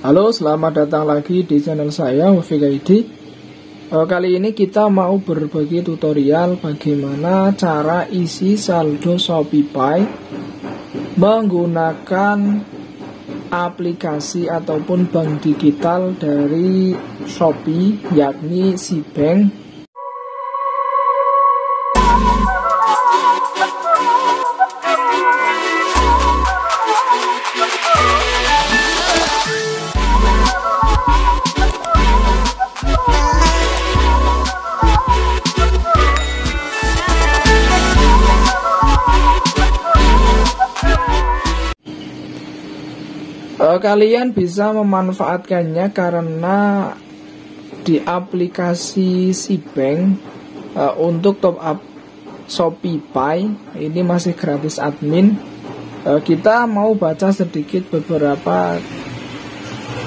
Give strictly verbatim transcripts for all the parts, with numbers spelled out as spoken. Halo, selamat datang lagi di channel saya Wafik I D. Kali ini kita mau berbagi tutorial bagaimana cara isi saldo ShopeePay menggunakan aplikasi ataupun bank digital dari Shopee, yakni SEABANK. Kalian bisa memanfaatkannya karena di aplikasi SEABANK uh, untuk top up ShopeePay ini masih gratis admin. Uh, kita mau baca sedikit beberapa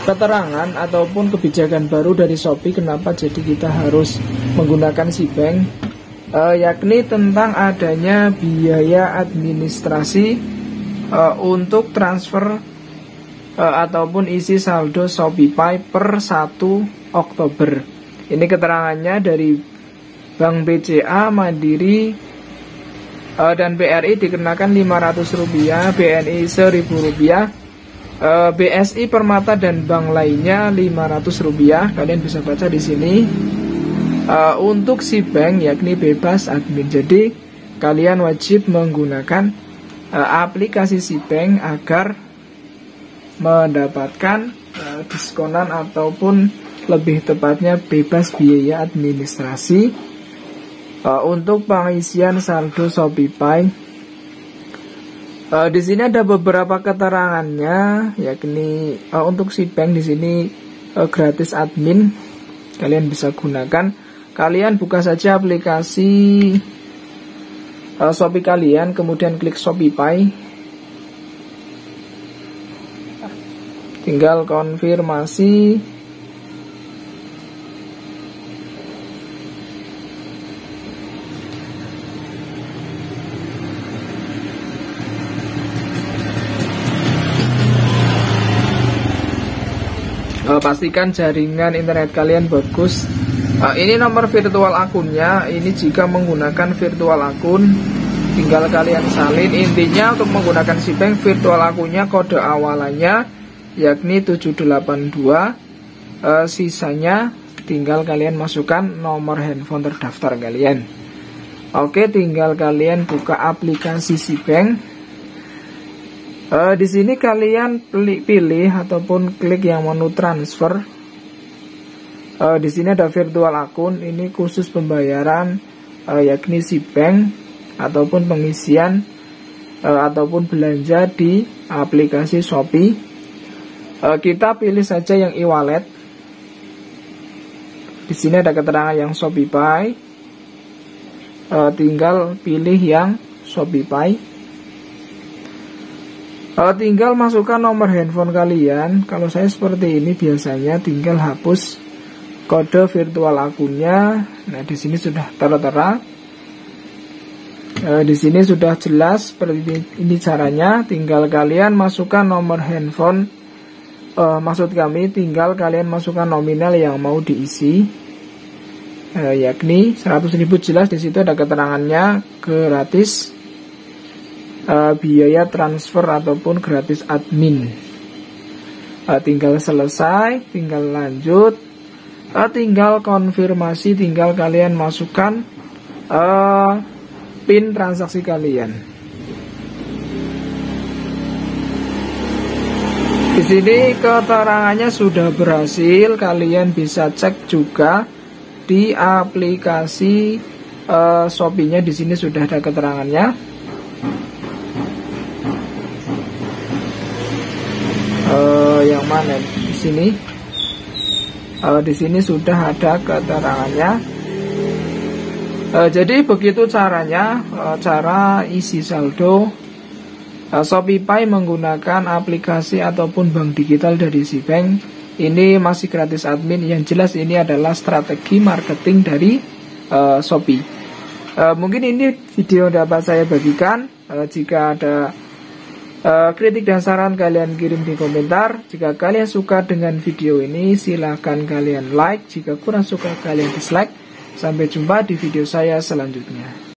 keterangan ataupun kebijakan baru dari Shopee, kenapa jadi kita harus menggunakan SEABANK, uh, yakni tentang adanya biaya administrasi uh, untuk transfer Uh, ataupun isi saldo ShopeePay per satu Oktober. Ini keterangannya dari Bank B C A Mandiri uh, dan B R I dikenakan lima ratus rupiah, B N I seribu rupiah, uh, B S I Permata dan bank lainnya lima ratus rupiah. Kalian bisa baca di sini. Uh, untuk SEABANK yakni bebas admin. Jadi kalian wajib menggunakan uh, aplikasi SEABANK agar mendapatkan uh, diskonan ataupun lebih tepatnya bebas biaya administrasi uh, untuk pengisian saldo ShopeePay. Uh, di sini ada beberapa keterangannya, yakni uh, untuk SEABANK di sini uh, gratis admin, kalian bisa gunakan. Kalian buka saja aplikasi uh, Shopee kalian, kemudian klik ShopeePay. Tinggal konfirmasi. Uh, pastikan jaringan internet kalian bagus. Uh, ini nomor virtual akunnya. Ini jika menggunakan virtual akun, tinggal kalian salin. Intinya untuk menggunakan SEABANK virtual akunnya kode awalannya yakni tujuh delapan dua, e, sisanya tinggal kalian masukkan nomor handphone terdaftar kalian. Oke, tinggal kalian buka aplikasi SEABANK. E, di sini kalian pilih, pilih ataupun klik yang menu transfer. E, di sini ada virtual akun, ini khusus pembayaran e, yakni SEABANK ataupun pengisian e, ataupun belanja di aplikasi Shopee. Kita pilih saja yang e-wallet. Di sini ada keterangan yang ShopeePay. E, tinggal pilih yang ShopeePay. E, tinggal masukkan nomor handphone kalian. Kalau saya seperti ini biasanya, tinggal hapus kode virtual akunnya. Nah, di sini sudah tertera. E, di sini sudah jelas seperti ini, ini caranya. Tinggal kalian masukkan nomor handphone. Uh, maksud kami tinggal kalian masukkan nominal yang mau diisi, uh, yakni seratus ribu. Jelas di situ ada keterangannya gratis, uh, biaya transfer ataupun gratis admin. Uh, tinggal selesai, tinggal lanjut, uh, tinggal konfirmasi, tinggal kalian masukkan uh, PIN transaksi kalian. Di sini keterangannya sudah berhasil, kalian bisa cek juga di aplikasi uh, Shopee-nya. Di sini sudah ada keterangannya. Uh, yang mana? Di sini. Uh, di sini sudah ada keterangannya. Uh, jadi begitu caranya, uh, cara isi saldo ShopeePay menggunakan aplikasi ataupun bank digital dari SEABANK. Ini masih gratis admin. Yang jelas ini adalah strategi marketing dari uh, Shopee. uh, Mungkin ini video dapat saya bagikan. uh, Jika ada Uh, kritik dan saran kalian kirim di komentar. Jika kalian suka dengan video ini, silahkan kalian like. Jika kurang suka, kalian dislike. Sampai jumpa di video saya selanjutnya.